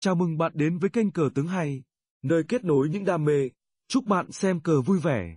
Chào mừng bạn đến với kênh Cờ Tướng Hay, nơi kết nối những đam mê. Chúc bạn xem cờ vui vẻ.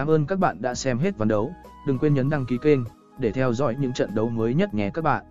Cảm ơn các bạn đã xem hết ván đấu, đừng quên nhấn đăng ký kênh để theo dõi những trận đấu mới nhất nhé các bạn.